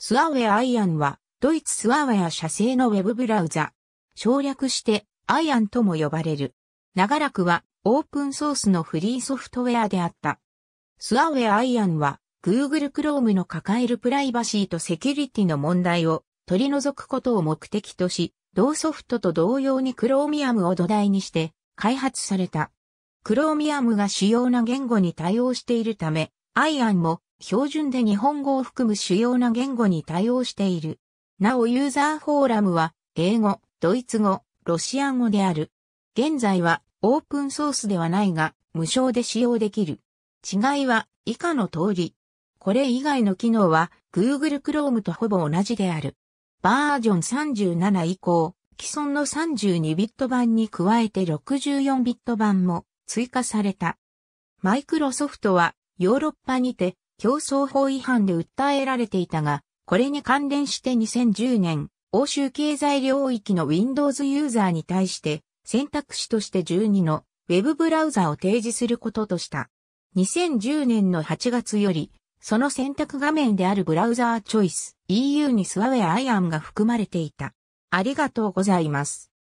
スワウェアアイアンは、ドイツスワウェア社製のウェブブラウザ。省略して、アイアンとも呼ばれる。長らくは、オープンソースのフリーソフトウェアであった。スワウェアアイアンは、Google Chrome の抱えるプライバシーとセキュリティの問題を取り除くことを目的とし、同ソフトと同様に Chromium を土台にして開発された。Chromium が主要な言語に対応しているため、IAN も標準で日本語を含む主要な言語に対応している。なおユーザーフォーラムは英語、ドイツ語、ロシア語である。現在はオープンソースではないが無償で使用できる。違いは以下の通り。これ以外の機能は Google Chrome とほぼ同じである。バージョン37以降、既存の32ビット版に加えて64ビット版も追加された。マイクロソフトはヨーロッパにて競争法違反で訴えられていたが、これに関連して2010年、欧州経済領域の Windows ユーザーに対して選択肢として12の Web ブラウザを提示することとした。2010年の8月より、その選択画面であるブラウザーチョイス EU にスワウェアアイアンが含まれていた。ありがとうございます。